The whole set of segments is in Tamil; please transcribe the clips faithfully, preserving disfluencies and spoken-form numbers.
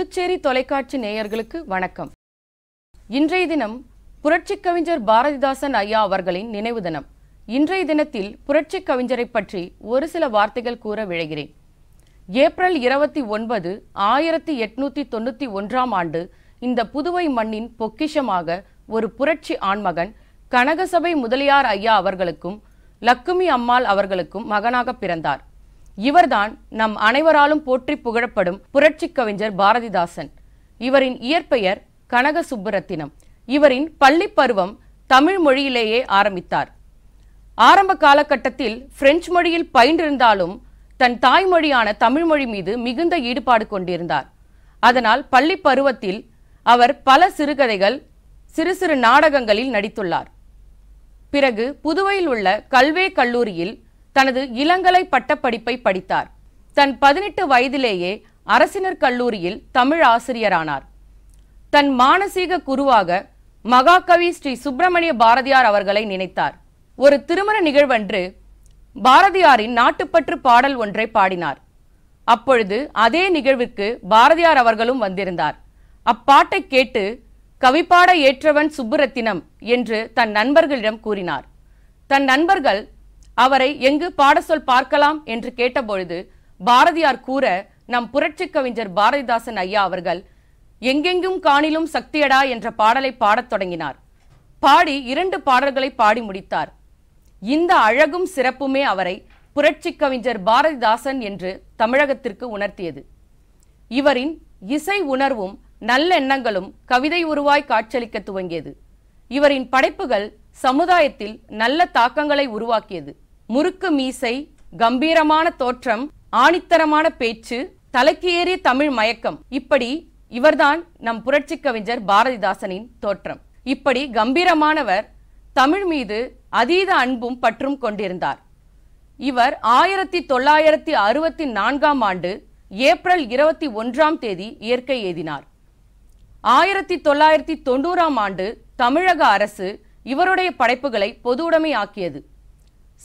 புதுச்சேரி தொலைக்காட்சி நேயர்களுக்கு வணக்கம். இன்றைய தினம் புரட்சிக் கவிஞர் பாரதிதாசன் ஐயா அவர்களின் நினைவு தினம். இன்றைய தினத்தில் புரட்சிக் கவிஞரை பற்றி ஒரு சில வார்த்தைகள் கூற விழைகிறேன். ஏப்ரல் இருபத்தி ஒன்பது ஆயிரத்தி எட்நூத்தி தொண்ணூத்தி ஒன்றாம் ஆண்டு இந்த புதுவை மண்ணின் பொக்கிஷமாக ஒரு புரட்சி ஆண்மகன் கனகசபை முதலியார் ஐயா அவர்களுக்கும் லட்சுமி அம்மாள் அவர்களுக்கும் மகனாக பிறந்தார். இவர்தான் நம் அனைவராலும் போற்றி புகழப்படும் புரட்சிக் கவிஞர் பாரதிதாசன். இவரின் இயற்பெயர் கனக சுப்புரத்தினம். இவரின் பள்ளி பருவம் தமிழ் மொழியிலேயே ஆரம்பித்தார். ஆரம்ப காலகட்டத்தில் பிரெஞ்சு மொழியில் பயின்றிருந்தாலும் தன் தாய்மொழியான தமிழ் மொழி மீது மிகுந்த ஈடுபாடு கொண்டிருந்தார். அதனால் பள்ளி பருவத்தில் அவர் பல சிறுகதைகள், சிறு சிறு நாடகங்களில் நடித்துள்ளார். பிறகு புதுவையில் உள்ள கல்வே கல்லூரியில் தனது இளங்கலை பட்டப்படிப்பை படித்தார். தன் பதினெட்டு வயதிலேயே அரசினர் கல்லூரியில் தமிழ் ஆசிரியரானார். தன் மானசீக குருவாக மகாகவி ஸ்ரீ சுப்பிரமணிய பாரதியார் அவர்களை நினைத்தார். ஒரு திருமண நிகழ்வன்று பாரதியாரின் நாட்டுப்பற்று பாடல் ஒன்றை பாடினார். அப்பொழுது அதே நிகழ்விற்கு பாரதியார் அவர்களும் வந்திருந்தார். அப்பாட்டை கேட்டு கவிப்பாட ஏற்றவன் சுப்புரத்தினம் என்று தன் நண்பர்களிடம் கூறினார். தன் நண்பர்கள் அவரை எங்கு பாடசொல் பார்க்கலாம் என்று கேட்டபொழுது பாரதியார் கூற, நம் புரட்சி கவிஞர் பாரதிதாசன் ஐயா அவர்கள் எங்கெங்கும் காணிலும் சக்தியடா என்ற பாடலை பாடத் தொடங்கினார். பாடி இரண்டு பாடல்களை பாடி முடித்தார். இந்த அழகும் சிறப்புமே அவரை புரட்சி கவிஞர் பாரதிதாசன் என்று தமிழகத்திற்கு உணர்த்தியது. இவரின் இசை உணர்வும் நல்லெண்ணங்களும் கவிதை உருவாய் காட்சியளிக்க துவங்கியது. இவரின் படைப்புகள் சமுதாயத்தில் நல்ல தாக்கங்களை உருவாக்கியது. முறுக்கு மீசை, கம்பீரமான தோற்றம், ஆணித்தரமான பேச்சு, தலைக்கு ஏறிய தமிழ் மயக்கம், இப்படி இவர்தான் நம் புரட்சி கவிஞர் பாரதிதாசனின் தோற்றம். இப்படி கம்பீரமானவர் தமிழ் மீது அதீத அன்பும் பற்றும் கொண்டிருந்தார். இவர் ஆயிரத்தி தொள்ளாயிரத்தி அறுபத்தி நான்காம் ஆண்டு ஏப்ரல் இருபத்தி ஒன்றாம் தேதி இயற்கை எய்தினார். ஆயிரத்தி தொள்ளாயிரத்தி தொண்ணூறாம் ஆண்டு தமிழக அரசு இவருடைய படைப்புகளை பொது உடைமையாக்கியது.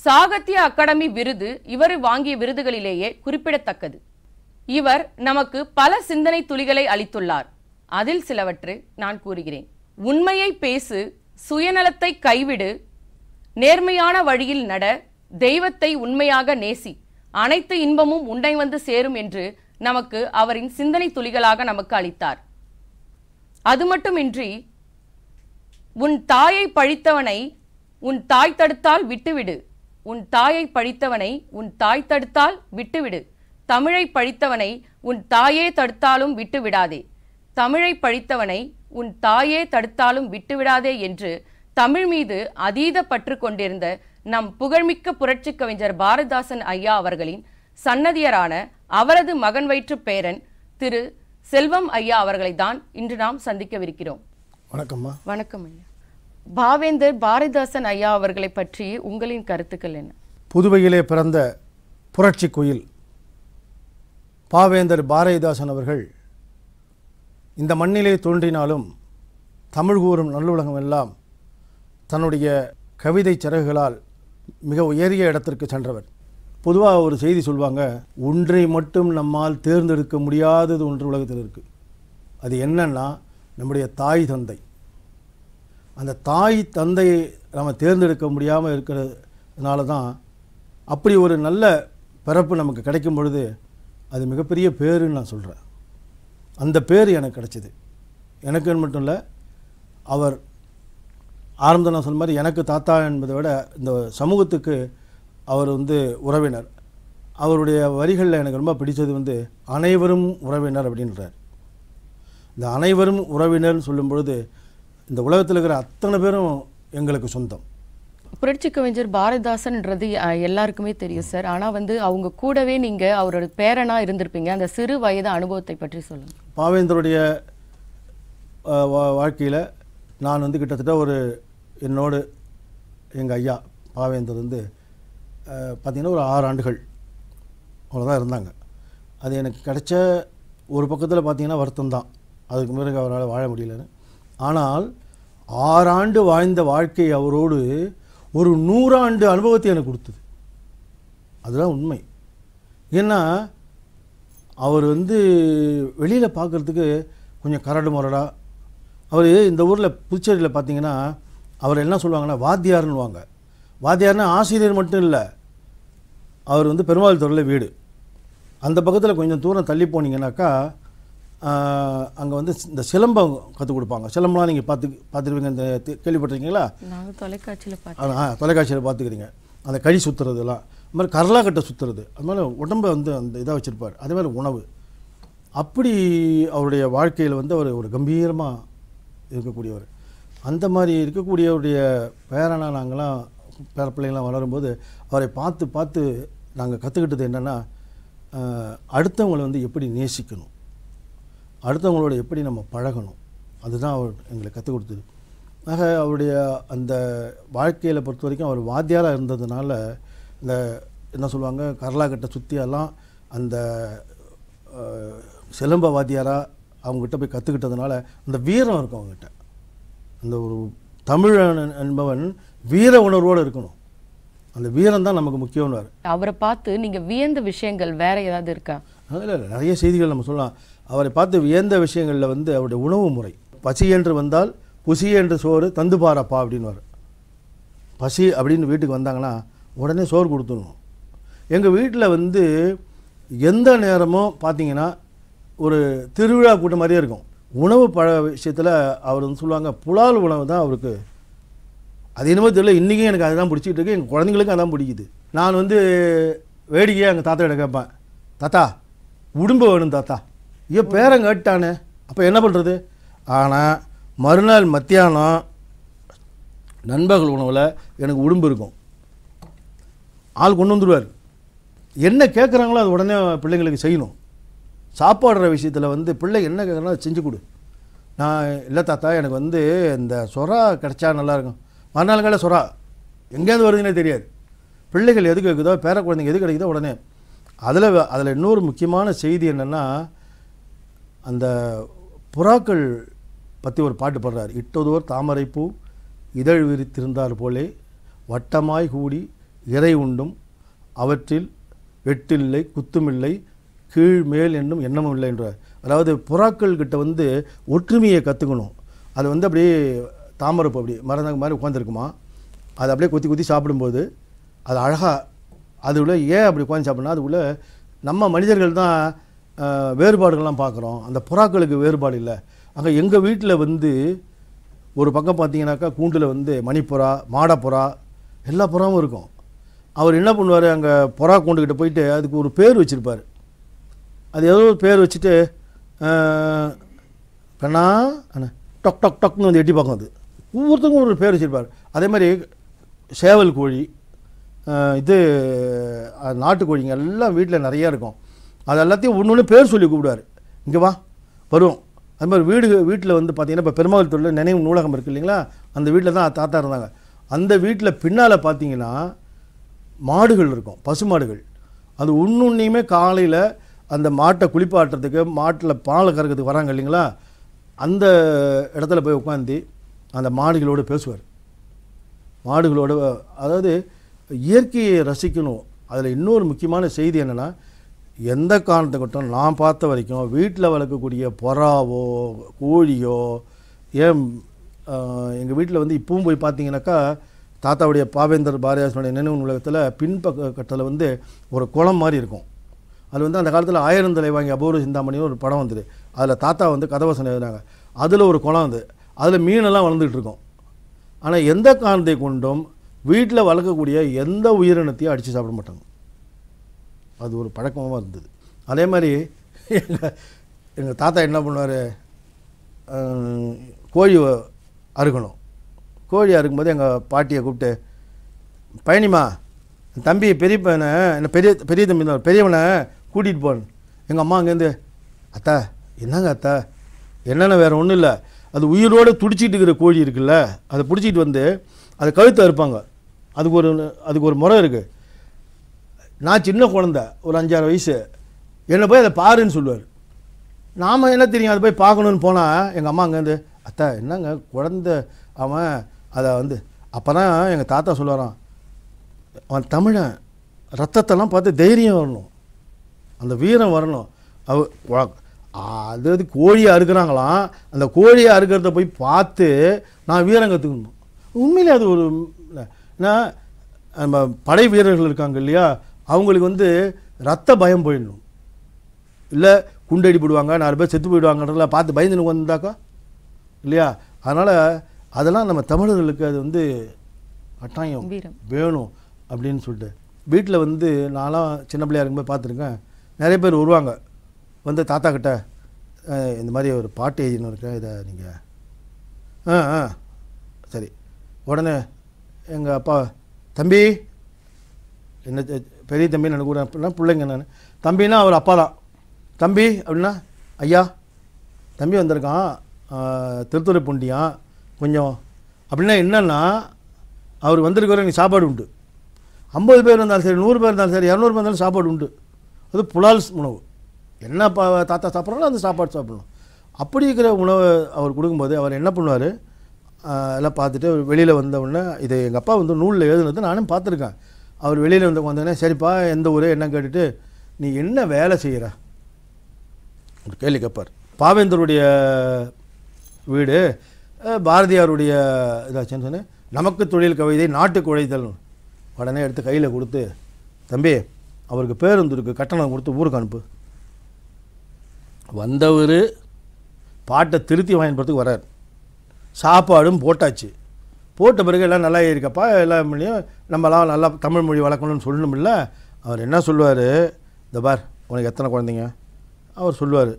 சாகித்ய அகாடமி விருது இவர் வாங்கிய விருதுகளிலேயே குறிப்பிடத்தக்கது. இவர் நமக்கு பல சிந்தனை துளிகளை அளித்துள்ளார். அதில் சிலவற்றை நான் கூறுகிறேன். உண்மையை பேசு, சுயநலத்தை கைவிடு, நேர்மையான வழியில் நட, தெய்வத்தை உண்மையாக நேசி, அனைத்து இன்பமும் உன்னை வந்து சேரும் என்று நமக்கு அவரின் சிந்தனை துளிகளாக நமக்கு அளித்தார். அது மட்டுமின்றி, உன் தாயை பழித்தவனை உன் தாய் தடுத்தால் விட்டுவிடு, உன் தாயை பழித்தவனை உன் தாய் தடுத்தால் விட்டுவிடு, தமிழை பழித்தவனை உன் தாயே தடுத்தாலும் விட்டுவிடாதே, தமிழை பழித்தவனை உன் தாயே தடுத்தாலும் விட்டுவிடாதே என்று தமிழ் மீது அதீத பற்று கொண்டிருந்த நம் புகழ்மிக்க புரட்சி கவிஞர் பாரதிதாசன் ஐயா அவர்களின் சன்னதியரான அவரது மகன் வயிற்று பேரன் திரு செல்வம் ஐயா அவர்களை தான் இன்று நாம் சந்திக்கவிருக்கிறோம். வணக்கம்மா. வணக்கம் ஐயா. பாவேந்தர் பாரதிதாசன் ஐயா அவர்களை பற்றி உங்களின் கருத்துக்கள் என்ன? புதுவையிலே பிறந்த புரட்சி குயில் பாவேந்தர் பாரதிதாசன் அவர்கள் இந்த மண்ணிலே தோன்றினாலும் தமிழ் கூறும் நல்லுலகம் எல்லாம் தன்னுடைய கவிதை சிறகுகளால் மிக உயரிய இடத்திற்கு சென்றவர். பொதுவாக ஒரு செய்தி சொல்வாங்க, ஒன்றை மட்டும் நம்மால் தேர்ந்தெடுக்க முடியாதது ஒன்று உலகத்தில் இருக்குது. அது என்னன்னா நம்முடைய தாய் தந்தை. அந்த தாய் தந்தையை நம்ம தேர்ந்தெடுக்க முடியாமல் இருக்கிறதுனால தான் அப்படி ஒரு நல்ல பிறப்பு நமக்கு கிடைக்கும் பொழுது அது மிகப்பெரிய பேருன்னு நான் சொல்கிறேன். அந்த பேர் எனக்கு கிடைச்சிது. எனக்கு மட்டும் இல்லை, அவர் ஆரம்பத்தில் நான் சொன்ன மாதிரி எனக்கு தாத்தா என்பதை விட இந்த சமூகத்துக்கு அவர் வந்து உறவினர். அவருடைய வரிகளில் எனக்கு ரொம்ப பிடித்தது வந்து அனைவரும் உறவினர் அப்படின்றார். இந்த அனைவரும் உறவினர்னு சொல்லும் பொழுது இந்த உலகத்தில் இருக்கிற அத்தனை பேரும் எங்களுக்கு சொந்தம். புரட்சி கவிஞர் பாரதிதாசன்ன்றது எல்லாருக்குமே தெரியும் சார். ஆனால் வந்து அவங்க கூடவே நீங்கள் அவரோட பேரனாக இருந்திருப்பீங்க. அந்த சிறு வயது அனுபவத்தை பற்றி சொல்லுங்கள். பாவேந்தருடைய வாழ்க்கையில் நான் வந்து கிட்டத்தட்ட ஒரு என்னோடு எங்கள் ஐயா பாவேந்தர் வந்து பார்த்திங்கன்னா ஒரு ஆறு ஆண்டுகள் அவ்வளோதான் இருந்தாங்க. அது எனக்கு கிடைச்ச ஒரு பக்கத்தில் பார்த்திங்கன்னா வருத்தம்தான், அதுக்கு பிறகு அவரால் வாழ முடியலன்னு. ஆனால் ஆறாண்டு வாழ்ந்த வாழ்க்கை அவரோடு ஒரு நூறாண்டு அனுபவத்தை எனக்கு கொடுத்தது. அதுதான் உண்மை. ஏன்னா அவர் வந்து வெளியில் பார்க்குறதுக்கு கொஞ்சம் கரடு முரடா. அவர் இந்த ஊரில் புதுச்சேரியில் பார்த்தீங்கன்னா அவர் என்ன சொல்லுவாங்கன்னா வாத்தியார்னுவாங்க. வாத்தியார்னா ஆசிரியர் மட்டும் இல்லை, அவர் வந்து பெருமாள் தெருவில் வீடு. அந்த பக்கத்தில் கொஞ்சம் தூரம் தள்ளி போனீங்கன்னாக்கா அங்கே வந்து இந்த சிலம்பம் கற்றுக் கொடுப்பாங்க. சிலம்பெலாம் நீங்கள் பார்த்து பார்த்துருவீங்க, இந்த கேள்விப்பட்டிருக்கீங்களா? நாங்கள் தொலைக்காட்சியில் பார்த்தோம். ஆ, தொலைக்காட்சியில் பார்த்துக்கிறீங்க. அந்த கழி சுற்றுறதுலாம், அது மாதிரி கரலாக்கட்டை சுற்றுறது, அது மாதிரி உடம்பை வந்து அந்த இதாக வச்சுருப்பார். அதே மாதிரி உணவு. அப்படி அவருடைய வாழ்க்கையில் வந்து அவர் ஒரு கம்பீரமாக இருக்கக்கூடியவர். அந்த மாதிரி இருக்கக்கூடியவருடைய பேரனாக நாங்களாம் பேர பிள்ளைங்களாம் வளரும்போது அவரை பார்த்து பார்த்து நாங்கள் கற்றுக்கிட்டது என்னென்னா, அடுத்தவங்களை வந்து எப்படி நேசிக்கணும், அடுத்தவங்களோட எப்படி நம்ம பழகணும், அதுதான் அவர் எங்களுக்கு கற்றுக் கொடுத்தது. ஆக அவருடைய அந்த வாழ்க்கையில் பொறுத்த வரைக்கும் அவர் வாத்தியாராக இருந்ததுனால இந்த என்ன சொல்லுவாங்க கரலாக்கட்டை சுற்றியெல்லாம் அந்த சிலம்ப வாத்தியாராக அவங்ககிட்ட போய் கற்றுக்கிட்டதுனால அந்த வீரம் இருக்கும் அவங்ககிட்ட. அந்த ஒரு தமிழன் என்பவன் வீர உணர்வோடு இருக்கணும். அந்த வீரம் தான் நமக்கு முக்கியம்னார். அவரை பார்த்து நீங்கள் வியந்த விஷயங்கள் வேறு ஏதாவது இருக்கா? இல்லை இல்லை, நிறைய செய்திகள் நம்ம சொல்லலாம். அவரை பார்த்து வியந்த விஷயங்களில் வந்து அவருடைய உணவு முறை. பசி என்று வந்தால் புசி என்று சோறு தந்து பாரப்பா அப்படின்வார். பசி அப்படின்னு வீட்டுக்கு வந்தாங்கன்னா உடனே சோறு கொடுத்துடணும். எங்கள் வீட்டில் வந்து எந்த நேரமும் பார்த்தீங்கன்னா ஒரு திருவிழா கூட்டம் மாதிரியே இருக்கும். உணவு பழ விஷயத்தில் அவர் வந்து சொல்லுவாங்க புலால் உணவு தான் அவருக்கு. அது என்னமோ தெரியல, இன்றைக்கும் எனக்கு அதுதான் பிடிச்சிட்டு இருக்கு, எங்கள் குழந்தைங்களுக்கும் அதான் பிடிக்குது. நான் வந்து வேடிக்கையாக எங்கள் தாத்தாட்ட கேட்பேன், தாத்தா உடும்பு வேணும் தாத்தா. ஐயோ பேரன் கேட்டானே, அப்போ என்ன பண்ணுறது? ஆனால் மறுநாள் மத்தியானம் நண்பர்கள் உணவில் எனக்கு உடும்பு இருக்கும். ஆள் கொண்டு வந்துடுவார். என்ன கேட்குறாங்களோ அது உடனே பிள்ளைங்களுக்கு செய்யணும். சாப்பாடுற விஷயத்தில் வந்து பிள்ளை என்ன கேட்குறாங்களோ அதை செஞ்சு கொடு. நான் இல்லை தாத்தா எனக்கு வந்து இந்த சொரா கிடச்சா நல்லாயிருக்கும். மறுநாள் காலை சொரா எங்கேயாவது வருதுன்னே தெரியாது. பிள்ளைகள் எது கேட்குதோ, பேர குழந்தைங்க எது கிடைக்குதோ உடனே. அதில் அதில் இன்னொரு முக்கியமான செய்தி என்னென்னா, அந்த புறாக்கள் பற்றி ஒரு பாட்டு பாடுறார். இட்டதோர் தாமரைப்பூ இதழ் விரித்திருந்தார் போலே வட்டமாய் கூடி இறை உண்டும் அவற்றில் வெட்டில்லை குத்துமில்லை கீழ் மேல் என்னும் எண்ணமும் இல்லை என்றார். அதாவது புறாக்கள்கிட்ட வந்து ஒற்றுமையை கற்றுக்கணும். அது வந்து அப்படியே தாமரைப்பூ அப்படி மரந்தாங்க மாதிரி உட்காந்துருக்குமா, அது அப்படியே குத்தி குத்தி சாப்பிடும்போது அது அழகாக அது உள்ள. ஏன் அப்படி உட்காந்து சாப்பிட்னா, அது உள்ள நம்ம மனிதர்கள் தான் வேறுபாடுகள்லாம் பார்க்குறோம், அந்த புறாக்களுக்கு வேறுபாடு இல்லை. ஆக எங்கள் வீட்டில் வந்து ஒரு பக்கம் பார்த்தீங்கன்னாக்கா கூண்டில் வந்து மணிப்புறா மாடப்புறா எல்லா புறாவும் இருக்கும். அவர் என்ன பண்ணுவார், அங்கே புறா கூண்டுக்கிட்ட போயிட்டு அதுக்கு ஒரு பேர் வச்சுருப்பார். அது ஏதோ ஒரு பேர் வச்சுட்டு கண்ணா அண்ணா டொக் டொக் டொக்னு வந்து எட்டி பார்க்கும். அது ஒவ்வொருத்தருக்கும் ஒரு பேர் வச்சுருப்பார். அதே மாதிரி சேவல் கோழி, இது நாட்டுக்கோழிங்க எல்லாம் வீட்டில் நிறையா இருக்கும். அது எல்லாத்தையும் ஒன்று ஒன்று பேர் சொல்லி கூப்பிடுவார், இங்கே வா வருவோம். அது மாதிரி வீடு வீட்டில் வந்து பார்த்திங்கன்னா இப்போ பெருமாள் தெருவில் நினைவு நூலகம் இருக்குது இல்லைங்களா, அந்த வீட்டில் தான் தாத்தா இருந்தாங்க. அந்த வீட்டில் பின்னால் பார்த்திங்கன்னா மாடுகள் இருக்கும், பசு மாடுகள். அது ஒன்று ஒன்றையுமே காலையில் அந்த மாட்டை குளிப்பாட்டுறதுக்கு மாட்டில் பால் கறக்கிறதுக்கு வராங்க இல்லைங்களா, அந்த இடத்துல போய் உட்காந்து அந்த மாடுகளோடு பேசுவார். மாடுகளோடு அதாவது இயற்கையை ரசிக்கணும். அதில் இன்னொரு முக்கியமான செய்தி என்னென்னா, எந்த காரணத்துக்கிட்டும் நான் பார்த்த வரைக்கும் வீட்டில் வளர்க்கக்கூடிய புறாவோ கோழியோ, ஏன் எங்கள் வீட்டில் வந்து இப்பவும் போய் பார்த்தீங்கன்னாக்கா தாத்தாவுடைய பாவேந்தர் பாரதிதாசனுடைய நினைவு நூலகத்தில் பின்பக்க கட்டத்தில் வந்து ஒரு குளம் மாதிரி இருக்கும். அது வந்து அந்த காலத்தில் ஆயிரம் தலை வாங்கி அபூர்வ சிந்தாமணின்னு ஒரு படம் வந்தது, அதில் தாத்தா வந்து கதை வசனம் எழுதினாங்க. அதில் ஒரு குளம் வந்து அதில் மீனெல்லாம் வளர்ந்துக்கிட்டு இருக்கும். ஆனால் எந்த காரணத்தை கொண்டும் வீட்டில் வளர்க்கக்கூடிய எந்த உயிரினத்தையும் அடித்து சாப்பிட மாட்டாங்க. அது ஒரு பழக்கமாக இருந்தது. அதே மாதிரி எங்கள் எங்கள் தாத்தா என்ன பண்ணுவார், கோழி அறுக்கணும். கோழி அறுக்கும்போது எங்கள் பாட்டியை கூப்பிட்டு, பயணிமா தம்பி பெரிய பையனை என்ன பெரிய பெரிய தம்பி தான் பெரியவனை கூட்டிகிட்டு போகணும். எங்கள் அம்மா அங்கேருந்து, அத்தா என்னங்க அத்தா என்னென்ன வேறு ஒன்றும் இல்லை, அது உயிரோடு துடிச்சிட்டு இருக்கிற கோழி இருக்குல்ல, அதை பிடிச்சிட்டு வந்து அதை கழுத்தை அறுப்பாங்க. அதுக்கு ஒரு அதுக்கு ஒரு முறை இருக்குது. நான் சின்ன குழந்த ஒரு அஞ்சாறு வயசு, என்னை போய் அதை பாருன்னு சொல்லுவார். நாம் என்ன தெரியும், அது போய் பார்க்கணுன்னு போனால் எங்கள் அம்மா அங்கேருந்து, அத்தா என்னங்க குழந்த அவன் அதை வந்து. அப்போ தான் எங்கள் தாத்தா சொல்லுவாரான், அவன் தமிழன், ரத்தத்தெல்லாம் பார்த்து தைரியம் வரணும், அந்த வீரம் வரணும். அது அது கோழியை அறுக்கிறாங்களாம். அந்த கோழியை அறுக்கிறத போய் பார்த்து நான் வீரம் கற்றுக்கணும். உண்மையிலே அது ஒரு ஏன்னா நம்ம படை வீரர்கள் இருக்காங்க இல்லையா, அவங்களுக்கு வந்து ரத்த பயம் போயிடணும். இல்லை குண்டடி போடுவாங்க, நாலு பேர் செத்து போயிடுவாங்கன்றதெல்லாம் பார்த்து பயந்துன்னு வந்தாக்கா இல்லையா. அதனால் அதெல்லாம் நம்ம தமிழர்களுக்கு அது வந்து கட்டாயம் வேணும் அப்படின்னு சொல்லிட்டு வீட்டில் வந்து நான்லாம் சின்ன பிள்ளையாக இருக்கும்போது பார்த்துருக்கேன். நிறைய பேர் வருவாங்க வந்து தாத்தா கிட்ட இந்த மாதிரி ஒரு பாட்டு எழுதினு இருக்கேன், இதை நீங்கள் ஆ ஆ சரி. உடனே எங்கள் அப்பா தம்பி என்ன பெரிய தம்பின்னு எனக்கு கூட அப்படின்னா பிள்ளைங்க நான் தம்பின்னா அவர் அப்பா தான். தம்பி அப்படின்னா ஐயா தம்பி வந்திருக்கான் திருத்துறை பூண்டியான் கொஞ்சம் அப்படின்னா என்னென்னா அவர் வந்திருக்கிற எனக்கு சாப்பாடு உண்டு. ஐம்பது பேர் இருந்தாலும் சரி, நூறு பேர் இருந்தாலும் சரி, இரநூறு பேர் இருந்தாலும் சாப்பாடு உண்டு. அது புலால் உணவு, என்ன பா தாத்தா சாப்பிட்றாங்களோ அந்த சாப்பாடு சாப்பிடணும். அப்படி இருக்கிற உணவை அவர் கொடுக்கும்போது அவர் என்ன பண்ணுவார் எல்லாம் பார்த்துட்டு வெளியில் வந்தவுடனே இது எங்கள் அப்பா வந்து நூலில் எழுதுனது நானும் பார்த்துருக்கேன். அவர் வெளியில் வந்து வந்தோடனே சரிப்பா எந்த ஊர் என்ன கேட்டுட்டு நீ என்ன வேலை செய்கிற ஒரு கேள்வி கேட்பார். பாவேந்தருடைய வீடு பாரதியாருடைய இதாச்சுன்னு சொன்னேன், நமக்கு தொழில் கவிதை நாட்டுக்கு உழைத்தல். உடனே எடுத்து கையில் கொடுத்து தம்பி அவருக்கு பேருந்து இருக்குது கட்டணம் கொடுத்து ஊருக்கு அனுப்பு. வந்தவர் பாட்டை திருத்தி வாங்கினதுக்கு வரார், சாப்பாடும் போட்டாச்சு. போட்ட பிறகு எல்லாம் நல்லா இருக்கப்பா எல்லாம் பண்ணியும் நம்மளாம் நல்லா தமிழ் மொழி வளர்க்கணும்னு சொல்லணும்ல. அவர் என்ன சொல்லுவார், இந்த பார் உனக்கு எத்தனை குழந்தைங்க, அவர் சொல்லுவார்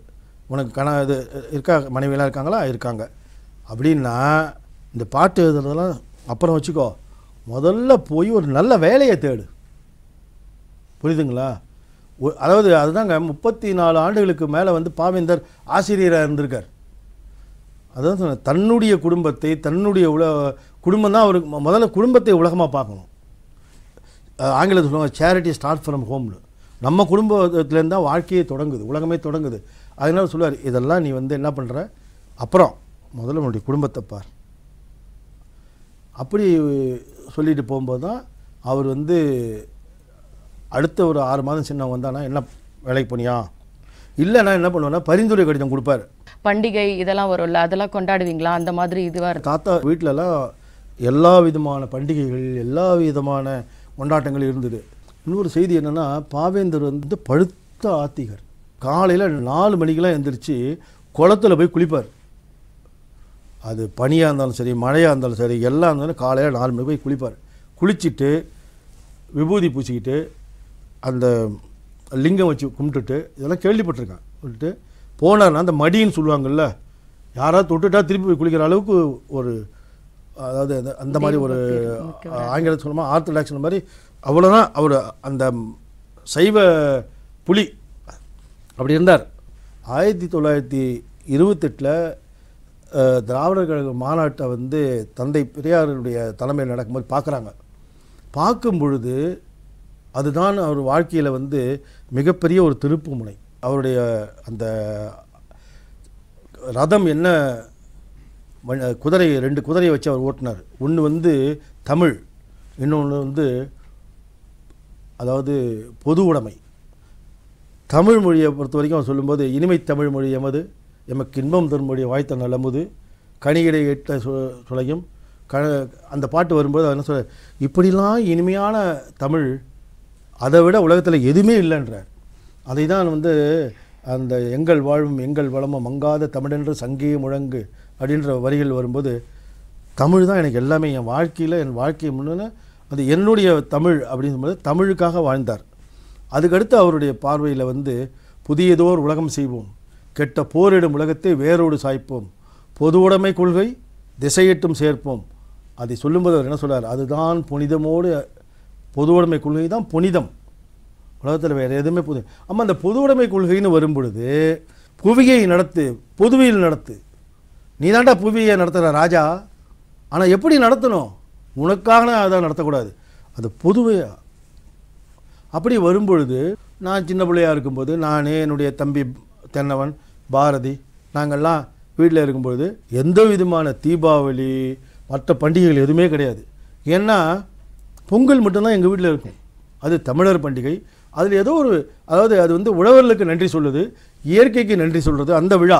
உனக்கு கண இது இருக்கா மனைவியெல்லாம் இருக்காங்களா, இருக்காங்க அப்படின்னா இந்த பாட்டு எழுதுறதெல்லாம் அப்புறம் வச்சுக்கோ, முதல்ல போய் ஒரு நல்ல வேலையை தேடு, புரியுதுங்களா. அதாவது அதுதாங்க முப்பத்தி நாலு ஆண்டுகளுக்கு மேலே வந்து பாவேந்தர் ஆசிரியராக இருந்திருக்கார். அதான் சொன்னேன், தன்னுடைய குடும்பத்தை தன்னுடைய உல குடும்பம் தான் அவருக்கு முதல்ல குடும்பத்தை உலகமாக பார்க்கணும். ஆங்கிலத்தில் சொல்லுவாங்க சேரிட்டி ஸ்டார்ட் ஃப்ரம் ஹோம்னு, நம்ம குடும்பத்துலேருந்து தான் வாழ்க்கையை தொடங்குது, உலகமே தொடங்குது. அதனால சொல்லுவார் இதெல்லாம் நீ வந்து என்ன பண்ணுற அப்புறம் முதல்ல உன்னுடைய குடும்பத்தை பார். அப்படி சொல்லிட்டு போகும்போது தான் அவர் வந்து அடுத்த ஒரு ஆறு மாதம் சின்ன வந்தானா என்ன வேலைக்கு போனியா இல்லைனா என்ன பண்ணுவேன்னா பரிந்துரை கடிதம் கொடுப்பார். பண்டிகை இதெல்லாம் வரும்ல அதெல்லாம் கொண்டாடுவீங்களா அந்த மாதிரி இதுவாக? தாத்தா வீட்டிலலாம் எல்லா விதமான பண்டிகைகள் எல்லா விதமான கொண்டாட்டங்கள் இருந்தது. இன்னொரு செய்தி என்னென்னா பாவேந்தர் வந்து பழுத்த ஆத்திகர், காலையில் நாலு மணிக்கெலாம் எழுந்திரிச்சு குளத்தில் போய் குளிப்பார். அது பனியாக இருந்தாலும் சரி மழையாக இருந்தாலும் சரி எல்லாம் இருந்தாலும் காலையில் நாலு மணிக்கு போய் குளிப்பார். குளிச்சுட்டு விபூதி பூச்சிக்கிட்டு அந்த லிங்கம் வச்சு கும்பிட்டுட்டு இதெல்லாம் கேள்விப்பட்டிருக்கான் சொல்லிட்டு போனார்னா அந்த மடின்னு சொல்லுவாங்கள்ல, யாராவது தொட்டுட்டா திருப்பி குளிக்கிற அளவுக்கு ஒரு அதாவது அந்த மாதிரி ஒரு ஆங்கிலத்தை சொல்லுமா ஆர்த்தடாக்ஸ் மாதிரி அவ்வளோதான் அவர் அந்த சைவ புலி அப்படி இருந்தார். ஆயிரத்தி தொள்ளாயிரத்தி இருபத்தெட்டில் திராவிடர் கழக மாநாட்டை வந்து தந்தை பெரியாருடைய தலைமையில் நடக்கும்போது பார்க்குறாங்க. பார்க்கும் பொழுது அதுதான் அவர் வாழ்க்கையில் வந்து மிகப்பெரிய ஒரு திருப்பு முனை. அவருடைய அந்த ரதம் என்ன குதிரை, ரெண்டு குதிரையை வச்சு அவர் ஓட்டினார். ஒன்று வந்து தமிழ், இன்னொன்று வந்து அதாவது பொது உடைமை. தமிழ் மொழியை பொறுத்த வரைக்கும் அவர் சொல்லும்போது இனிமை தமிழ் மொழி எமது எமக்கு இன்பம் தரும் மொழியை வாய்த்த நலமுது கணிகிடை எட்ட சு சுளையும் க அந்த பாட்டு வரும்போது அவர் என்ன சொல்கிறார், இப்படிலாம் இனிமையான தமிழ் அதை விட உலகத்தில் எதுவுமே இல்லைன்றார். அதை தான் வந்து அந்த எங்கள் வாழும் எங்கள் வளமும் மங்காத தமிழென்று சங்கிய முழங்கு அப்படின்ற வரிகள் வரும்போது தமிழ் தான் எனக்கு எல்லாமே, என் வாழ்க்கையில் என் வாழ்க்கையை முன்னே அது என்னுடைய தமிழ் அப்படிங்கும்போது தமிழுக்காக வாழ்ந்தார். அதுக்கடுத்து அவருடைய பார்வையில் வந்து புதியதோர் உலகம் செய்வோம், கெட்ட போரிடும் உலகத்தை வேரோடு சாய்ப்போம், பொது உடைமை கொள்கை திசையிட்டும் சேர்ப்போம். அதை சொல்லும்போது அவர் என்ன சொல்கிறார், அதுதான் புனிதமோடு பொது உடைமை கொள்கை தான் புனிதம், உலகத்தில் வேறு எதுவுமே புது. ஆமாம், அந்த பொது உடைமை கொள்கைன்னு வரும்பொழுது புவியை நடத்து பொதுவையில் நடத்து, நீ தாண்டா புவியை நடத்துகிற ராஜா, ஆனால் எப்படி நடத்தணும் உனக்காக அதை நடத்தக்கூடாது அது பொதுவையா. அப்படி வரும்பொழுது நான் சின்ன பிள்ளையாக இருக்கும்போது நான் என்னுடைய தம்பி தென்னவன் பாரதி நாங்கள்லாம் வீட்டில் இருக்கும்பொழுது எந்த விதமான தீபாவளி மற்ற பண்டிகைகள் எதுவுமே கிடையாது. ஏன்னா பொங்கல் மட்டும்தான் எங்கள் வீட்டில் இருக்கும், அது தமிழர் பண்டிகை. அதில் ஏதோ ஒரு அதாவது அது வந்து உழவர்களுக்கு நன்றி சொல்லுது, இயற்கைக்கு நன்றி சொல்கிறது அந்த விழா.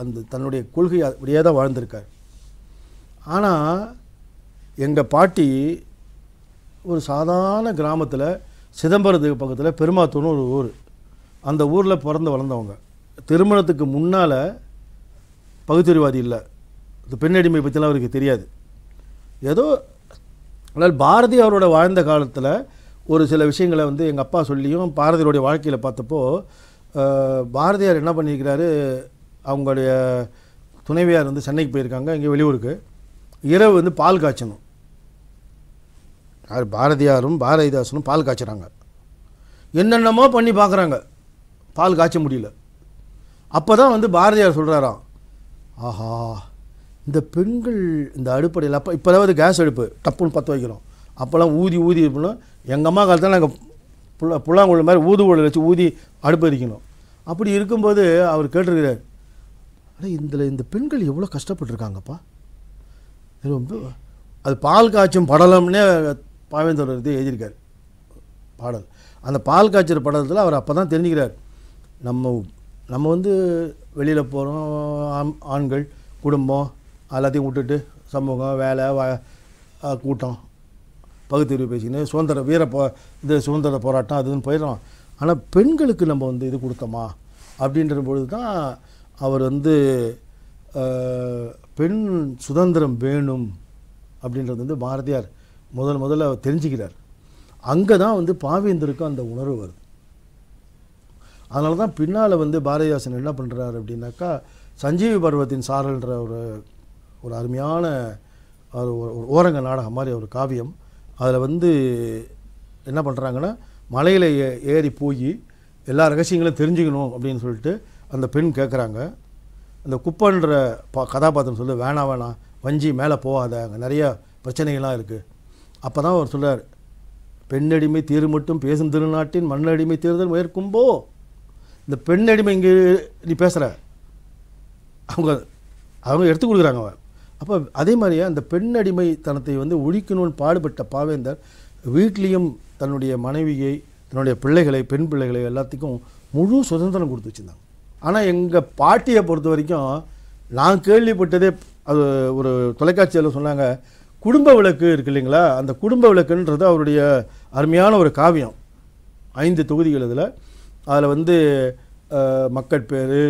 அந்த தன்னுடைய கொள்கை அப்படியே தான் வாழ்ந்திருக்கார். ஆனால் எங்கள் பாட்டி ஒரு சாதாரண கிராமத்தில் சிதம்பரத்துக்கு பக்கத்தில் பெருமாத்தூர்னு ஒரு ஊர், அந்த ஊரில் பிறந்து வளர்ந்தவங்க. திருமணத்துக்கு முன்னால் பகுத்தறிவாதி இல்லை, இந்த பெண்ணடிமை பற்றிலாம் அவருக்கு தெரியாது. ஏதோ ஆனால் பாரதி அவரோட வாழ்ந்த காலத்தில் ஒரு சில விஷயங்களை வந்து எங்கள் அப்பா சொல்லியும் பாரதியோடைய வாழ்க்கையில் பார்த்தப்போ பாரதியார் என்ன பண்ணியிருக்கிறாரு, அவங்களுடைய துணைவியார் வந்து சென்னைக்கு போயிருக்காங்க, இங்கே வெளியூருக்கு. இரவு வந்து பால் காய்ச்சணும், யார் பாரதியாரும் பாரதிதாசனும் பால் காய்ச்சிறாங்க, என்னென்னமோ பண்ணி பார்க்குறாங்க, பால் காய்ச்ச முடியல. அப்போ தான் வந்து பாரதியார் சொல்கிறாராம், ஆஹா இந்த பெண்கள் இந்த அடுப்படையில், அப்போ இப்போதாவது கேஸ் அடுப்பு டப்புன்னு பற்ற வைக்கிறோம், அப்போல்லாம் ஊதி ஊதி இருக்குன்னா எங்கள் அம்மா காலத்தில் நாங்கள் புள்ளா புல்லாங்குழல் மாதிரி ஊதுகுழல் வச்சு ஊதி அடுப்பு எரிக்கணும். அப்படி இருக்கும்போது அவர் கேட்டிருக்கிறார், ஆனால் இதில் இந்த பெண்கள் எவ்வளோ கஷ்டப்பட்டுருக்காங்கப்பா. ரொம்ப அது பால் காய்ச்சும் படலம்னே பாவேந்தர் எழுதியிருக்கார் பாடல். அந்த பால் காய்ச்சல் படத்தில் அவர் அப்போ தான் தெரிஞ்சுக்கிறார், நம்ம நம்ம வந்து வெளியில் போகிறோம், ஆண்கள் குடும்பம் எல்லாத்தையும் விட்டுட்டு சமூகம் வேலை வ கூட்டம் பகுத்தறிவு பேசிக்கின்னு சுதந்திர வீர போ இது சுதந்திர போராட்டம் அதுன்னு போயிடுறோம். ஆனால் பெண்களுக்கு நம்ம வந்து இது கொடுத்தோமா அப்படின்ற பொழுது தான் அவர் வந்து பெண் சுதந்திரம் வேணும் அப்படின்றது வந்து பாரதியார் முதல் முதல்ல அவர் தெரிஞ்சுக்கிறார். அங்கே தான் வந்து பாவேந்தருக்கும் அந்த உணர்வு வருது. அதனால தான் பின்னால் வந்து பாரதிதாசன் என்ன பண்ணுறாரு அப்படின்னாக்கா, சஞ்சீவி பர்வத்தின் சாரல்ன்ற ஒரு ஒரு அருமையான ஒரு ஓரங்க நாடகம் மாதிரி ஒரு காவியம், அதில் வந்து என்ன பண்ணுறாங்கன்னா மலையில் ஏறி போய் எல்லா ரகசியங்களும் தெரிஞ்சுக்கணும் அப்படின்னு சொல்லிட்டு அந்த பெண் கேட்குறாங்க. அந்த குப்பன்ற பா கதாபாத்திரம் சொல்லி, வேணாம் வேணாம் வஞ்சி மேலே போகாத, அங்கே நிறையா பிரச்சனைகள்லாம் இருக்குது. அப்போ தான் அவர் சொல்கிறார், பெண்ணடிமை தீர் மட்டும் பேசும் திருநாட்டின் மண்ணடிமை தேர்தல் மேற்கும்போ. இந்த பெண்ணடிமை இங்கே நீ பேசுகிற அவங்க அவங்க எடுத்து கொடுக்குறாங்க. அவன் அப்போ அதே மாதிரியே அந்த பெண்ணடிமை தனத்தை வந்து ஒழிக்கணும்னு பாடுபட்ட பாவேந்தர் வீட்லேயும் தன்னுடைய மனைவியை தன்னுடைய பிள்ளைகளை பெண் பிள்ளைகளை எல்லாத்துக்கும் முழு சுதந்திரம் கொடுத்து வச்சுருந்தாங்க. ஆனால் எங்கள் பாட்டியை பொறுத்த வரைக்கும் நான் கேள்விப்பட்டதே, அது ஒரு தொலைக்காட்சியில் சொன்னாங்க, குடும்ப விளக்கு இருக்கு இல்லைங்களா, அந்த குடும்ப விளக்குன்றது அவருடைய அருமையான ஒரு காவியம், ஐந்து தொகுதிகள். அதில் அதில் வந்து மக்கட்பேறு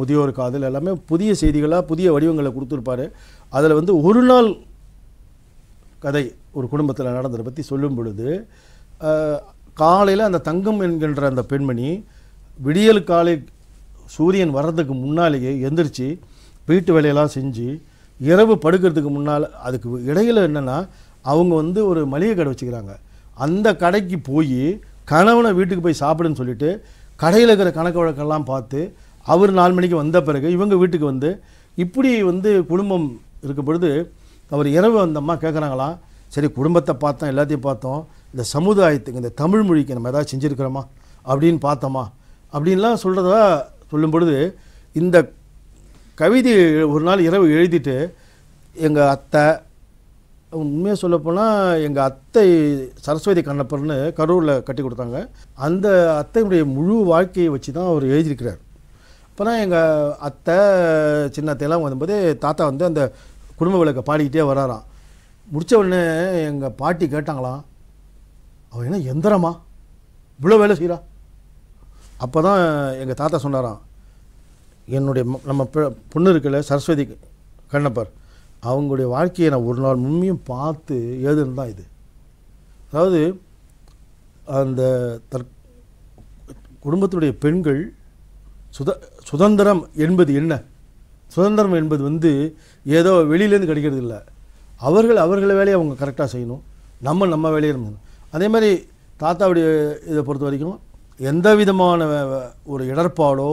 முதியோர் காதல் எல்லாமே புதிய செய்திகளாக புதிய வடிவங்களை கொடுத்துருப்பார். அதில் வந்து ஒரு நாள் கதை ஒரு குடும்பத்தில் நடந்ததை பற்றி சொல்லும் பொழுது, காலையில் அந்த தங்கம் என்கின்ற அந்த பெண்மணி விடியல் காலை சூரியன் வர்றதுக்கு முன்னாலேயே எந்திரிச்சு வீட்டு வேலையெல்லாம் செஞ்சு இரவு படுக்கிறதுக்கு முன்னால், அதுக்கு இடையில் என்னென்னா அவங்க வந்து ஒரு மளிகை கடை வச்சுக்கிறாங்க, அந்த கடைக்கு போய் கணவனை வீட்டுக்கு போய் சாப்பிடுன்னு சொல்லிவிட்டு கடையில் இருக்கிற கணக்கு வழக்கெல்லாம் பார்த்து அவர் நாலு மணிக்கு வந்த பிறகு இவங்க வீட்டுக்கு வந்து இப்படி வந்து குடும்பம் இருக்க பொழுது அவர் இரவு அந்த அம்மா கேட்குறாங்களாம், சரி குடும்பத்தை பார்த்தோம் எல்லாத்தையும் பார்த்தோம், இந்த சமுதாயத்துக்கு இந்த தமிழ் மொழிக்கு நம்ம ஏதாவது செஞ்சுருக்கிறோமா அப்படின்னு பார்த்தோமா அப்படின்லாம் சொல்கிறதா சொல்லும் பொழுது, இந்த கவிதை ஒரு நாள் இரவு எழுதிட்டு எங்கள் அத்தை, உண்மையாக சொல்லப்போனால் எங்கள் அத்தை சரஸ்வதி கண்ணப்பர்னு கரூரில் கட்டி கொடுத்தாங்க, அந்த அத்தையுடைய முழு வாழ்க்கையை வச்சு தான் அவர் எழுதியிருக்கிறார். அப்போ தான் எங்கள் அத்தை சின்ன அத்தையெல்லாம் வந்தபோது தாத்தா வந்து அந்த குடும்ப விளக்கை பாடிக்கிட்டே வராராம். முடித்த உடனே எங்கள் பாட்டி கேட்டாங்களாம், அவன் என்ன எந்திரமா இவ்வளோ வேலை செய்கிறா. அப்போ தான் எங்கள் தாத்தா சொன்னாராம், என்னுடைய நம்ம பொண்ணு இருக்கல சரஸ்வதி கண்ணப்பர், அவங்களுடைய வாழ்க்கையை நான் ஒரு நாள் முன்மையும் பார்த்து எழுதுன்னு தான் இது. அதாவது அந்த தற் குடும்பத்தினுடைய பெண்கள் சுத சுதந்திரம் என்பது என்ன, சுதந்திரம் என்பது வந்து ஏதோ வெளியிலேருந்து கிடைக்கிறது இல்லை, அவர்கள் அவர்களை வேலையை அவங்க கரெக்டாக செய்யணும், நம்ம நம்ம வேலையை நம்ம. அதே மாதிரி தாத்தாவுடைய இதை பொறுத்த வரைக்கும் எந்த விதமான ஒரு இடர்பாடோ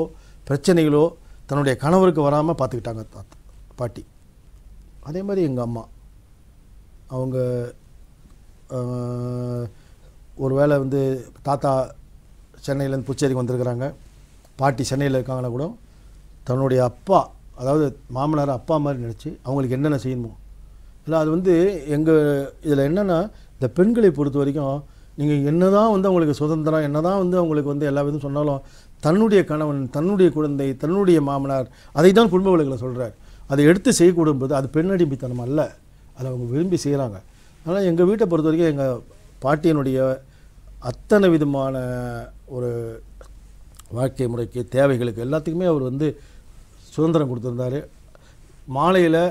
பிரச்சனைகளோ தன்னுடைய கணவருக்கு வராமல் பார்த்துக்கிட்டாங்க தாத்தா பாட்டி. அதே மாதிரி எங்கள் அம்மா அவங்க ஒரு வேளை வந்து தாத்தா சென்னையிலேருந்து புச்சேரிக்கு வந்திருக்கிறாங்க, பாட்டி சென்னையில் இருக்காங்கன்னா கூட தன்னுடைய அப்பா, அதாவது மாமனார் அப்பா மாதிரி நினச்சி அவங்களுக்கு என்னென்ன செய்யணுமோ இல்லை. அது வந்து எங்கள் இதில் என்னென்னா, இந்த பெண்களை பொறுத்த வரைக்கும் நீங்கள் என்ன தான் வந்து அவங்களுக்கு சுதந்திரம், என்ன தான் வந்து அவங்களுக்கு வந்து எல்லா விதமும் சொன்னாலும் தன்னுடைய கணவன், தன்னுடைய குழந்தை, தன்னுடைய மாமனார், அதை தான் குடும்ப விளக்கில சொல்கிறார். அதை எடுத்து செய்யக்கூடும்போது அது பெண்ணடிமைத்தனம் அல்ல, அதை அவங்க விரும்பி செய்கிறாங்க. அதனால் எங்கள் வீட்டை பொறுத்த வரைக்கும் எங்கள் பாட்டியினுடைய அத்தனை விதமான ஒரு வாழ்க்கை முறைக்கு, தேவைகளுக்கு எல்லாத்துக்குமே அவர் வந்து சுதந்திரம் கொடுத்துருந்தார். மாலையில்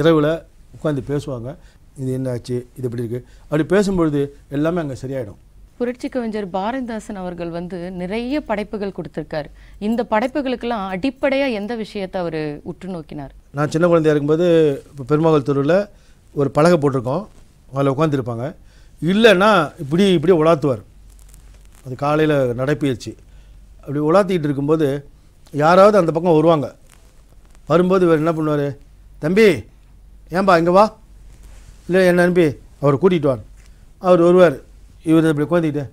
இரவில் உட்காந்து பேசுவாங்க, இது என்னாச்சு, இது எப்படி இருக்குது, அப்படி பேசும்பொழுது எல்லாமே அங்கே சரியாயிடும். புரட்சி கவிஞர் பாரதிதாசன் அவர்கள் வந்து நிறைய படைப்புகள் கொடுத்துருக்காரு. இந்த படைப்புகளுக்கெல்லாம் அடிப்படையாக எந்த விஷயத்தை அவர் உற்று நோக்கினார்? நான் சின்ன குழந்தையாக இருக்கும்போது இப்போ பெருமகள் தெருவில் ஒரு பலகை போட்டிருக்கோம், அதில் உட்காந்துருப்பாங்க. இல்லைன்னா இப்படி இப்படி உலாத்துவார். அது காலையில் நடைபயிற்சி. அப்படி உலாத்திக்கிட்டு இருக்கும்போது யாராவது அந்த பக்கம் வருவாங்க. வரும்போது இவர் என்ன பண்ணுவார், தம்பி ஏன்பா இங்கே வா, இல்லை என்ன அனுப்பி அவரை கூட்டிகிட்டு வான். அவர் வருவார். இவர் இப்படி உட்காந்துக்கிட்டு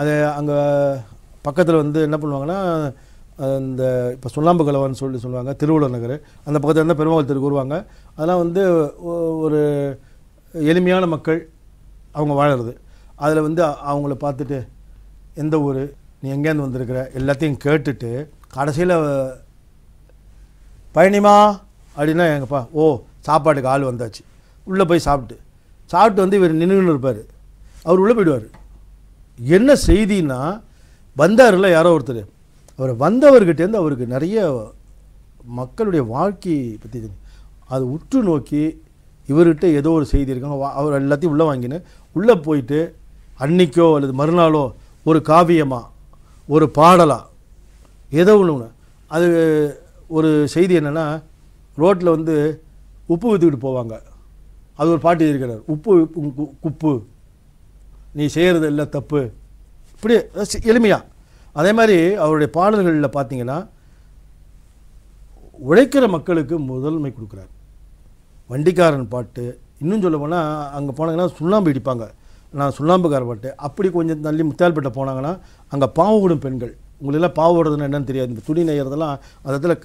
அது அங்கே பக்கத்தில் வந்து என்ன பண்ணுவாங்கன்னா, இந்த இப்போ சுண்ணாம்பு கலவான்னு சொல்லி சொல்லுவாங்க, திருவள்ளுவர் நகர் அந்த பக்கத்தில் இருந்தால் பெருமாள் தெருக்கு வருவாங்க. அதெல்லாம் வந்து ஒரு எளிமையான மக்கள் அவங்க வாழறது. அதில் வந்து அவங்கள பார்த்துட்டு எந்த ஊர், நீ எங்கேருந்து வந்திருக்கிற, எல்லாத்தையும் கேட்டுட்டு கடைசியில் பயணிமா அப்படின்னா எங்கப்பா, ஓ சாப்பாட்டுக்கு ஆள் வந்தாச்சு, உள்ளே போய் சாப்பிட்டு சாப்பிட்டு வந்து இவர் நின்றுன்னு இருப்பார். அவர் உள்ளே போயிடுவார். என்ன செய்தின்னா, வந்தார்ல யாரோ ஒருத்தர், அவர் வந்தவர்கிட்டேருந்து அவருக்கு நிறைய மக்களுடைய வாழ்க்கை பற்றி அது உற்று நோக்கி இவர்கிட்ட ஏதோ ஒரு செய்தி இருக்காங்க. அவர் எல்லாத்தையும் உள்ளே வாங்கின்னு உள்ளே போயிட்டு அன்னைக்கோ அல்லது மறுநாளோ ஒரு காவியமாக ஒரு பாடலாக ஏதோ ஒன்று. அது ஒரு செய்தி என்னென்னா, ரோட்டில் வந்து உப்பு ஊற்றிக்கிட்டு போவாங்க. அது ஒரு பாட்டு இருக்கிறார், உப்பு குப்பு, நீ செய்கிறது இல்லை தப்பு, இப்படி எளிமையாக. அதே மாதிரி அவருடைய பாடல்களில் பார்த்தீங்கன்னா உழைக்கிற மக்களுக்கு முதன்மை கொடுக்குறார். வண்டிக்காரன் பாட்டு, இன்னும் சொல்ல போனால் அங்கே போனாங்கன்னா சுண்ணாம்பு இடிப்பாங்க, நான் சுண்ணாம்புக்கார பாட்டு. அப்படி கொஞ்சம் தள்ளி முத்தால்பேட்டை போனாங்கன்னா அங்கே பாவோடும் பெண்கள், உங்களெல்லாம் பாவ ஓடுறதுன்னு என்னென்னு தெரியாது, இந்த துணி நெய்கிறதெல்லாம் அந்த இடத்துல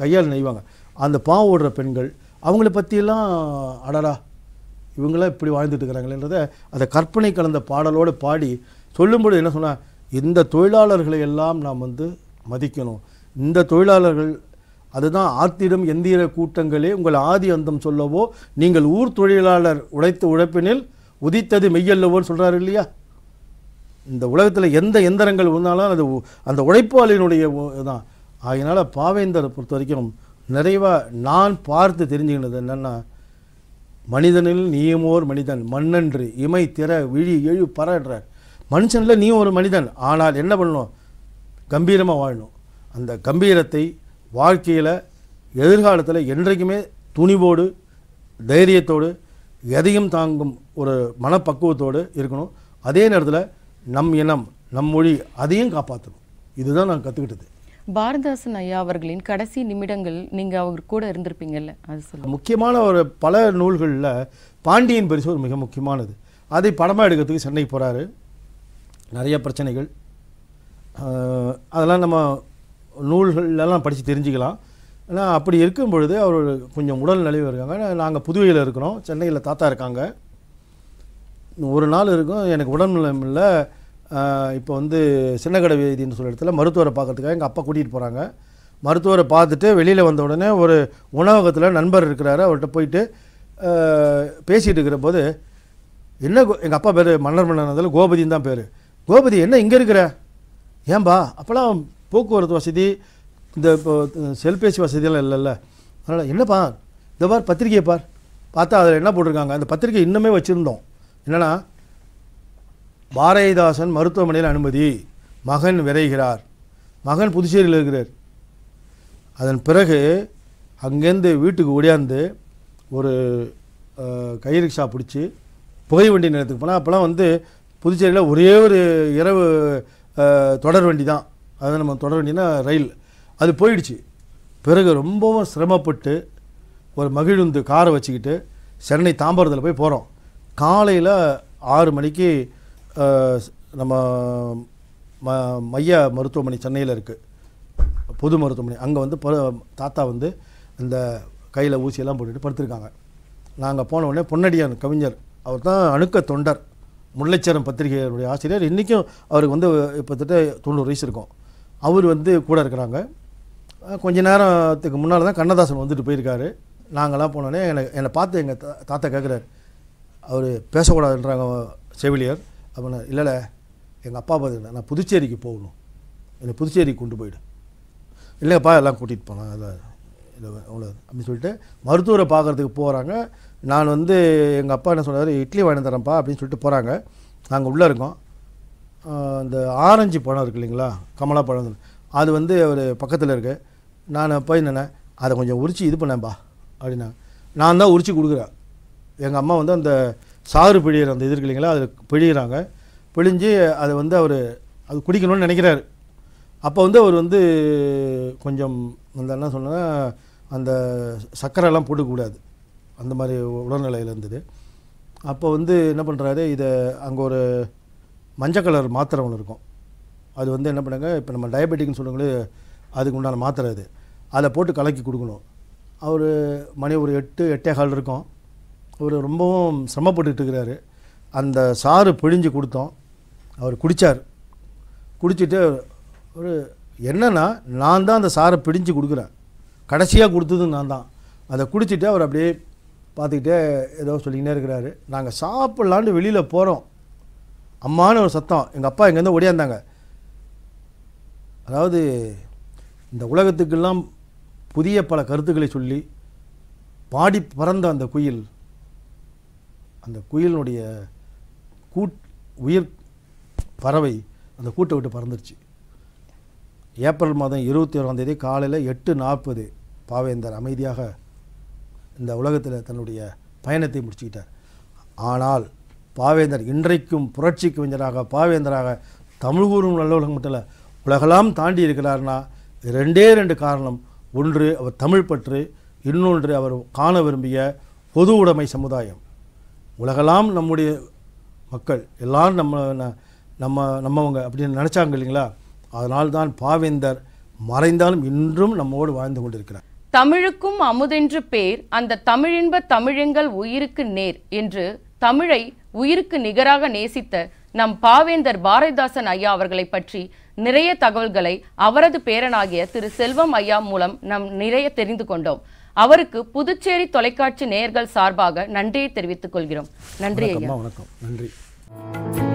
கையால் நெய்வாங்க. அந்த பாவ ஓடுற பெண்கள் அவங்கள பற்றியெல்லாம் அடடா இவங்களாம் இப்படி வாழ்ந்துட்டு இருக்கிறாங்களேன்றத அதை கற்பனை கலந்த பாடலோடு பாடி சொல்லும்பொழுது என்ன சொன்னால், இந்த தொழிலாளர்களை எல்லாம் நாம் வந்து மதிக்கணும். இந்த தொழிலாளர்கள் அதுதான் ஆத்திரம் எந்திர கூட்டங்களே உங்கள் ஆதி அந்தம் சொல்லவோ, நீங்கள் ஊர் தொழிலாளர் உழைத்த உழைப்பினில் உதித்தது மெய்யல்லவோன்னு சொல்கிறாரு இல்லையா. இந்த உலகத்தில் எந்த எந்திரங்கள் இருந்தாலும் அது அந்த உழைப்பாளினுடைய தான். அதனால் பாவேந்தரை பொறுத்த வரைக்கும் நிறைவாக நான் பார்த்து தெரிஞ்சுக்கினது என்னென்னா, மனிதனில் நீயும் ஓர் மனிதன், மண்ணன்று இமை திற விழி எழு பரன்ற, மனுஷனில் நீயும் ஒரு மனிதன், ஆனால் என்ன பண்ணணும், கம்பீரமாக வாழணும். அந்த கம்பீரத்தை வாழ்க்கையில் எதிர்காலத்தில் என்றைக்குமே துணிவோடு தைரியத்தோடு எதையும் தாங்கும் ஒரு மனப்பக்குவத்தோடு இருக்கணும். அதே நேரத்தில் நம் இனம் நம் மொழி அதையும் காப்பாற்றணும். இதுதான் நான் கற்றுக்கிட்டது. பாரதிதாசன் ஐயா அவர்களின் கடைசி நிமிடங்கள் நீங்கள் அவர் கூட இருந்திருப்பீங்கல்ல, அது சொல்ல முக்கியமான ஒரு பல நூல்களில் பாண்டியின் பரிசு ஒரு மிக முக்கியமானது. அதை படமாக எடுக்கிறதுக்கு சென்னைக்கு போகிறாரு. நிறைய பிரச்சனைகள் அதெல்லாம் நம்ம நூல்கள்லாம் படித்து தெரிஞ்சுக்கலாம். ஆனால் அப்படி இருக்கும் பொழுது அவர் கொஞ்சம் உடல் நலிவு இருக்காங்க. நாங்கள் புதுவையில் இருக்கிறோம், சென்னையில் தாத்தா இருக்காங்க. ஒரு நாள் இருக்கும் எனக்கு உடல்நலம் இல்லை. இப்போ வந்து சின்னக்கடை வீதின்னு சொல்கிற இடத்துல மருத்துவரை பார்க்கறதுக்காக எங்கள் அப்பா கூட்டிகிட்டு போகிறாங்க. மருத்துவரை பார்த்துட்டு வெளியில் வந்த உடனே ஒரு உணவகத்தில் நண்பர் இருக்கிறாரு, அவர்கிட்ட போயிட்டு பேசிகிட்டு இருக்கிற போது என்ன, எங்கள் அப்பா பேர் மன்னர் மன்னனதில் கோபதின்னு தான் பேர். கோபதி என்ன இங்கே இருக்கிற, ஏன்பா அப்போலாம் போக்குவரத்து வசதி இந்த இப்போ செல்பேசி வசதியெல்லாம் இல்லைல்ல, அதனால் என்னப்பா இந்த பார் பத்திரிக்கையை பார், பார்த்தா அதில் என்ன போட்டிருக்காங்க, அந்த பத்திரிக்கை இன்னுமே வச்சுருந்தோம். என்னென்னா, பாரதிதாசன் மருத்துவமனையில் அனுமதி, மகன் விரைகிறார், மகன் புதுச்சேரியில் இருக்கிறார். அதன் பிறகு அங்கேருந்து வீட்டுக்கு ஓடியாந்து ஒரு கை ரிக்ஷா பிடிச்சி புகை வண்டி நிலையத்துக்கு போனால், அப்போலாம் வந்து புதுச்சேரியில் ஒரே ஒரு இரவு தொடர் வண்டி தான், அதாவது நம்ம தொடர் வண்டினா ரயில், அது போயிடுச்சு. பிறகு ரொம்பவும் சிரமப்பட்டு ஒரு மகிழுந்து காரை வச்சுக்கிட்டு சென்னை தாம்பரத்தில் போய் போகிறோம். காலையில் ஆறு மணிக்கு நம்ம ம மைய மருத்துவமனை சென்னையில் இருக்குது, பொது மருத்துவமனை. அங்கே வந்து தாத்தா வந்து இந்த கையில் ஊசியெல்லாம் போட்டுட்டு படுத்திருக்காங்க. நாங்கள் போன உடனே பொன்னடியான் கவிஞர், அவர் தான் அணுக்க தொண்டர், முல்லைச்சரம் பத்திரிகையுடைய ஆசிரியர், இன்றைக்கும் அவருக்கு வந்து இப்போத்திட்ட தொண்ணூறு வயசு இருக்கும். அவர் வந்து கூட இருக்கிறாங்க. கொஞ்ச நேரத்துக்கு முன்னால் தான் கண்ணதாசன் வந்துட்டு போயிருக்காரு. நாங்கள்லாம் போனோடனே எனக்கு என்னை பார்த்து எங்கள் தா தாத்தா கேட்குறாரு, அவர் பேசக்கூடாதுன்றாங்க செவிலியர். அப்படின்னா, இல்லை இல்லை எங்கள் அப்பா பார்த்துக்கிட்டேன், நான் புதுச்சேரிக்கு போகணும், என்னை புதுச்சேரிக்கு கொண்டு போயிடு. இல்லைப்பா எல்லாம் கூட்டிகிட்டு போனேன், அதான் இல்லை அவ்வளோ அப்படின்னு சொல்லிட்டு மருத்துவரை பார்க்குறதுக்கு போகிறாங்க. நான் வந்து எங்கள் அப்பா என்ன சொன்னார், இட்லி வாங்கி தரேன்ப்பா அப்படின்னு சொல்லிட்டு போகிறாங்க. நாங்கள் உள்ளே இருக்கோம். இந்த ஆரஞ்சு பழம் இருக்குது இல்லைங்களா, கமலா பழம், அது வந்து ஒரு பக்கத்தில் இருக்குது. நான் போய் என்னென்ன அதை கொஞ்சம் உரித்து இது பண்ணேன்ப்பா அப்படின்னா, நான் தான் உரித்து கொடுக்குறேன். எங்கள் அம்மா வந்து அந்த சாறு பிழியிற அந்த இது இருக்கு இல்லைங்களா, அது பிழியிறாங்க. பிழிஞ்சு அதை வந்து அவர் அது குடிக்கணும்னு நினைக்கிறாரு. அப்போ வந்து அவர் வந்து கொஞ்சம் அந்த என்ன சொன்னால் அந்த சர்க்கரைலாம் போட்டுக்கூடாது, அந்த மாதிரி உடல்நிலையில் இருந்தது. அப்போ வந்து என்ன பண்ணுறாரு, இதை அங்கே ஒரு மஞ்சள் கலர் மாத்திரை ஒன்று இருக்கும், அது வந்து என்ன பண்ணுங்க, இப்போ நம்ம டயபெட்டிக்னு சொல்லுங்களே அதுக்கு உண்டான மாத்திரை, அது அதை போட்டு கலக்கி கொடுக்கணும். அவர் மணி ஒரு எட்டு எட்டே கால் இருக்கும். அவர் ரொம்பவும் சிரமப்பட்டுக்கிட்டு இருக்கிறாரு. அந்த சாறு பிழிஞ்சு கொடுத்தோம். அவர் குடித்தார். குடிச்சிட்டு ஒரு என்னென்னா, நான் தான் அந்த சாரை பிழிஞ்சு கொடுக்குறேன், கடைசியாக கொடுத்தது நான் தான். அதை குடிச்சிட்டு அவர் அப்படியே பார்த்துக்கிட்டே ஏதோ சொல்லிக்கிட்டே இருக்கிறாரு. நாங்கள் சாப்பிட்லான்னு வெளியில் போகிறோம். அம்மானு ஒரு சத்தம். எங்கள் அப்பா எங்கேருந்து ஓடியாந்தாங்க. அதாவது இந்த உலகத்துக்கெல்லாம் புதிய பல கருத்துக்களை சொல்லி பாடி பறந்த அந்த குயில், அந்த குயிலினுடைய கூட் உயிர் பறவை அந்த கூட்டை விட்டு பறந்துருச்சு. ஏப்ரல் மாதம் இருபத்தி ஓராம் தேதி காலையில் எட்டு நாற்பது பாவேந்தர் அமைதியாக இந்த உலகத்தில் தன்னுடைய பயணத்தை முடிச்சுக்கிட்டார். ஆனால் பாவேந்தர் இன்றைக்கும் புரட்சி கவிஞராக, பாவேந்தராக தமிழ் ஊரும் நல்ல உலகம் மட்டும் இல்லை உலகெல்லாம் தாண்டி இருக்கிறார்னா ரெண்டே ரெண்டு காரணம். ஒன்று அவர் தமிழ் பற்று, இன்னொன்று அவர் காண விரும்பிய பொது உடைமை சமுதாயம். உலகெல்லாம் நம்முடைய மக்கள் எல்லாரும் நம்ம நம்ம நம்மவங்க அப்படின்னு நினச்சாங்க இல்லைங்களா. அதனால்தான் பாவேந்தர் மறைந்தாலும் இன்றும் நம்மோடு வாழ்ந்து கொண்டிருக்கிறார். தமிழுக்கும் அமுதென்று பேர், அந்த தமிழின்ப தமிழெங்கள் உயிருக்கு நேர் என்று தமிழை உயிருக்கு நிகராக நேசித்த நம் பாவேந்தர் பாரதிதாசன் ஐயா அவர்களை பற்றி நிறைய தகவல்களை அவரது பேரனாகிய திரு செல்வம் ஐயா மூலம் நாம் நிறைய தெரிந்து கொண்டோம். அவருக்கு புதுச்சேரி தொலைக்காட்சி நேயர்கள் சார்பாக நன்றியை தெரிவித்துக் கொள்கிறோம். நன்றி ஐயா, வணக்கம். நன்றி.